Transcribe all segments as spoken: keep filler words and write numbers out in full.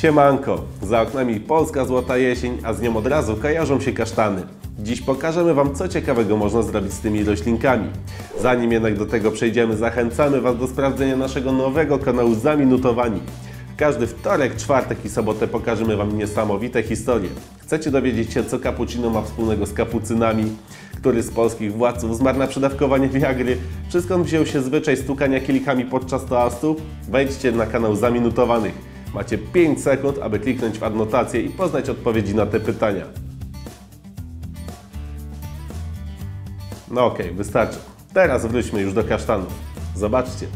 Siemanko! Za oknami polska złota jesień, a z nią od razu kojarzą się kasztany. Dziś pokażemy Wam, co ciekawego można zrobić z tymi roślinkami. Zanim jednak do tego przejdziemy, zachęcamy Was do sprawdzenia naszego nowego kanału Zaminutowani. Każdy wtorek, czwartek i sobotę pokażemy Wam niesamowite historie. Chcecie dowiedzieć się, co cappuccino ma wspólnego z kapucynami? Który z polskich władców zmarł na przedawkowanie Viagry? Czy skąd wziął się zwyczaj stukania kielikami podczas toastu? Wejdźcie na kanał Zaminutowanych. Macie pięć sekund, aby kliknąć w adnotację i poznać odpowiedzi na te pytania. No okej, okay, wystarczy. Teraz wróćmy już do kasztanów. Zobaczcie.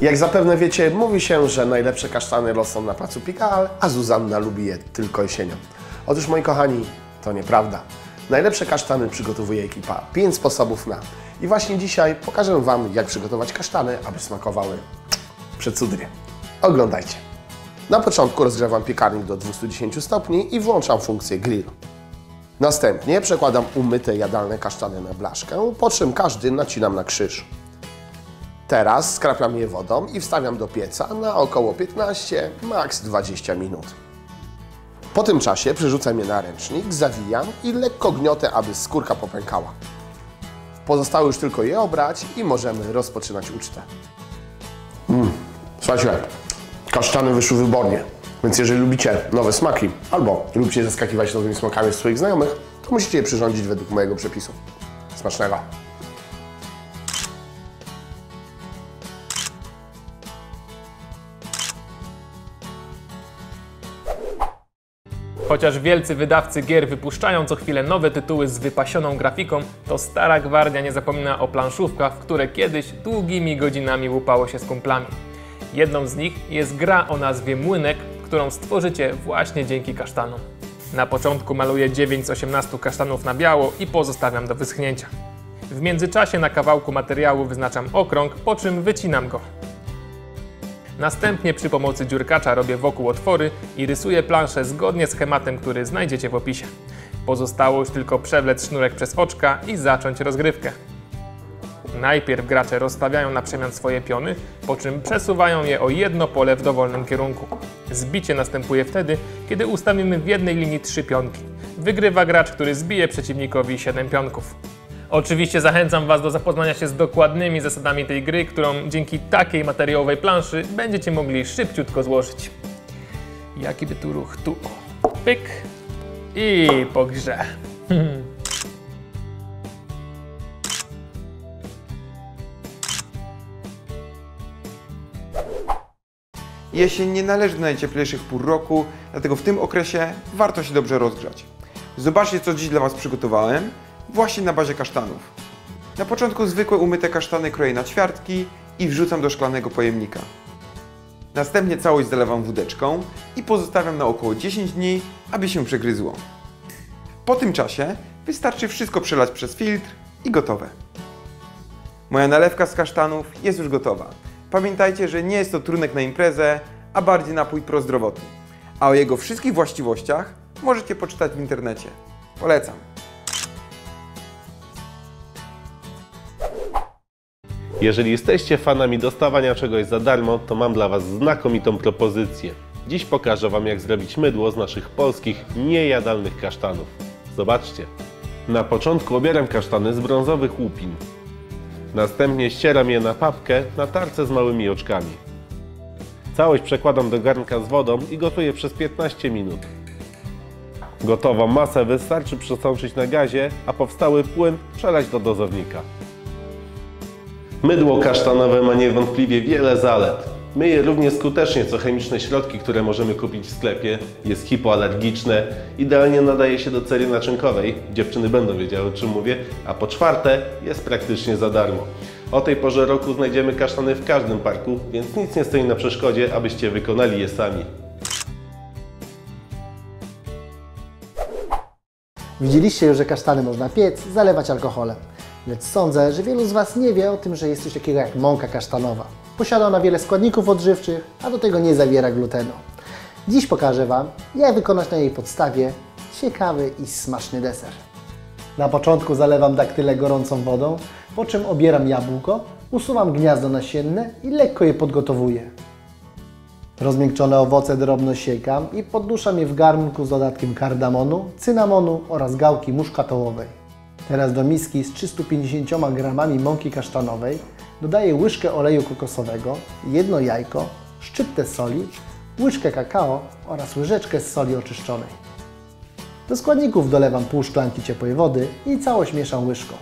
Jak zapewne wiecie, mówi się, że najlepsze kasztany rosną na placu Pigalle, a Zuzanna lubi je tylko jesienią. Otóż, moi kochani, to nieprawda. Najlepsze kasztany przygotowuje ekipa pięć sposobów na. I właśnie dzisiaj pokażę Wam, jak przygotować kasztany, aby smakowały przecudnie. Oglądajcie. Na początku rozgrzewam piekarnik do dwustu dziesięciu stopni i włączam funkcję grill. Następnie przekładam umyte jadalne kasztany na blaszkę, po czym każdy nacinam na krzyż. Teraz skrapiam je wodą i wstawiam do pieca na około piętnaście, maks dwadzieścia minut. Po tym czasie przerzucam je na ręcznik, zawijam i lekko gniotę, aby skórka popękała. Pozostało już tylko je obrać i możemy rozpoczynać ucztę. Mm, słuchajcie, kasztany wyszły wybornie, więc jeżeli lubicie nowe smaki albo lubicie zaskakiwać nowymi smakami swoich znajomych, to musicie je przyrządzić według mojego przepisu. Smacznego! Chociaż wielcy wydawcy gier wypuszczają co chwilę nowe tytuły z wypasioną grafiką, to stara gwardia nie zapomina o planszówkach, w które kiedyś długimi godzinami łupało się z kumplami. Jedną z nich jest gra o nazwie Młynek, którą stworzycie właśnie dzięki kasztanom. Na początku maluję dziewięć z osiemnastu kasztanów na biało i pozostawiam do wyschnięcia. W międzyczasie na kawałku materiału wyznaczam okrąg, po czym wycinam go. Następnie przy pomocy dziurkacza robię wokół otwory i rysuję planszę zgodnie z schematem, który znajdziecie w opisie. Pozostało już tylko przewlec sznurek przez oczka i zacząć rozgrywkę. Najpierw gracze rozstawiają na przemian swoje piony, po czym przesuwają je o jedno pole w dowolnym kierunku. Zbicie następuje wtedy, kiedy ustawimy w jednej linii trzy pionki. Wygrywa gracz, który zbije przeciwnikowi siedem pionków. Oczywiście zachęcam Was do zapoznania się z dokładnymi zasadami tej gry, którą dzięki takiej materiałowej planszy będziecie mogli szybciutko złożyć. Jaki by tu ruch? Tu. Pyk. I po grze. Jesień nie należy do najcieplejszych pór roku, dlatego w tym okresie warto się dobrze rozgrzać. Zobaczcie, co dziś dla Was przygotowałem. Właśnie na bazie kasztanów. Na początku zwykłe umyte kasztany kroję na ćwiartki i wrzucam do szklanego pojemnika. Następnie całość zalewam wódeczką i pozostawiam na około dziesięć dni, aby się przegryzło. Po tym czasie wystarczy wszystko przelać przez filtr i gotowe. Moja nalewka z kasztanów jest już gotowa. Pamiętajcie, że nie jest to trunek na imprezę, a bardziej napój prozdrowotny. A o jego wszystkich właściwościach możecie poczytać w internecie. Polecam. Jeżeli jesteście fanami dostawania czegoś za darmo, to mam dla Was znakomitą propozycję. Dziś pokażę Wam, jak zrobić mydło z naszych polskich, niejadalnych kasztanów. Zobaczcie. Na początku obieram kasztany z brązowych łupin. Następnie ścieram je na papkę na tarce z małymi oczkami. Całość przekładam do garnka z wodą i gotuję przez piętnaście minut. Gotową masę wystarczy przesączyć na gazie, a powstały płyn przelać do dozownika. Mydło kasztanowe ma niewątpliwie wiele zalet. Myje równie skutecznie co chemiczne środki, które możemy kupić w sklepie. Jest hipoalergiczne, idealnie nadaje się do cery naczynkowej. Dziewczyny będą wiedziały, o czym mówię. A po czwarte, jest praktycznie za darmo. O tej porze roku znajdziemy kasztany w każdym parku, więc nic nie stoi na przeszkodzie, abyście wykonali je sami. Widzieliście już, że kasztany można piec, zalewać alkoholem. Lecz sądzę, że wielu z Was nie wie o tym, że jest coś takiego jak mąka kasztanowa. Posiada ona wiele składników odżywczych, a do tego nie zawiera glutenu. Dziś pokażę Wam, jak wykonać na jej podstawie ciekawy i smaczny deser. Na początku zalewam daktyle gorącą wodą, po czym obieram jabłko, usuwam gniazdo nasienne i lekko je podgotowuję. Rozmiękczone owoce drobno siekam i podduszam je w garnku z dodatkiem kardamonu, cynamonu oraz gałki muszkatołowej. Teraz do miski z trzystu pięćdziesięcioma gramami mąki kasztanowej dodaję łyżkę oleju kokosowego, jedno jajko, szczyptę soli, łyżkę kakao oraz łyżeczkę z soli oczyszczonej. Do składników dolewam pół szklanki ciepłej wody i całość mieszam łyżką.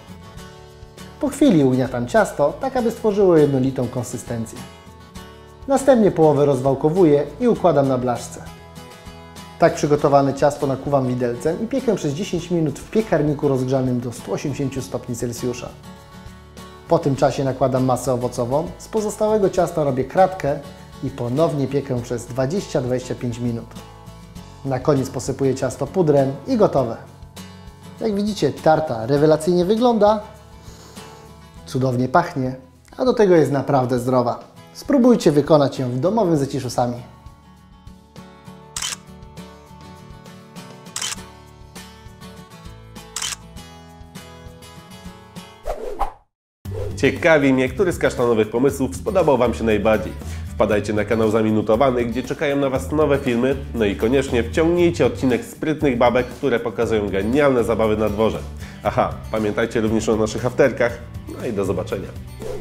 Po chwili ugniatam ciasto, tak aby stworzyło jednolitą konsystencję. Następnie połowę rozwałkowuję i układam na blaszce. Tak przygotowane ciasto nakłuwam widelcem i piekę przez dziesięć minut w piekarniku rozgrzanym do stu osiemdziesięciu stopni Celsjusza. Po tym czasie nakładam masę owocową, z pozostałego ciasta robię kratkę i ponownie piekę przez dwadzieścia do dwudziestu pięciu minut. Na koniec posypuję ciasto pudrem i gotowe. Jak widzicie, tarta rewelacyjnie wygląda, cudownie pachnie, a do tego jest naprawdę zdrowa. Spróbujcie wykonać ją w domowym zaciszu sami. Ciekawi mnie, który z kasztanowych pomysłów spodobał Wam się najbardziej. Wpadajcie na kanał Zaminutowany, gdzie czekają na Was nowe filmy, no i koniecznie wciągnijcie odcinek sprytnych babek, które pokazują genialne zabawy na dworze. Aha, pamiętajcie również o naszych afterkach, no i do zobaczenia.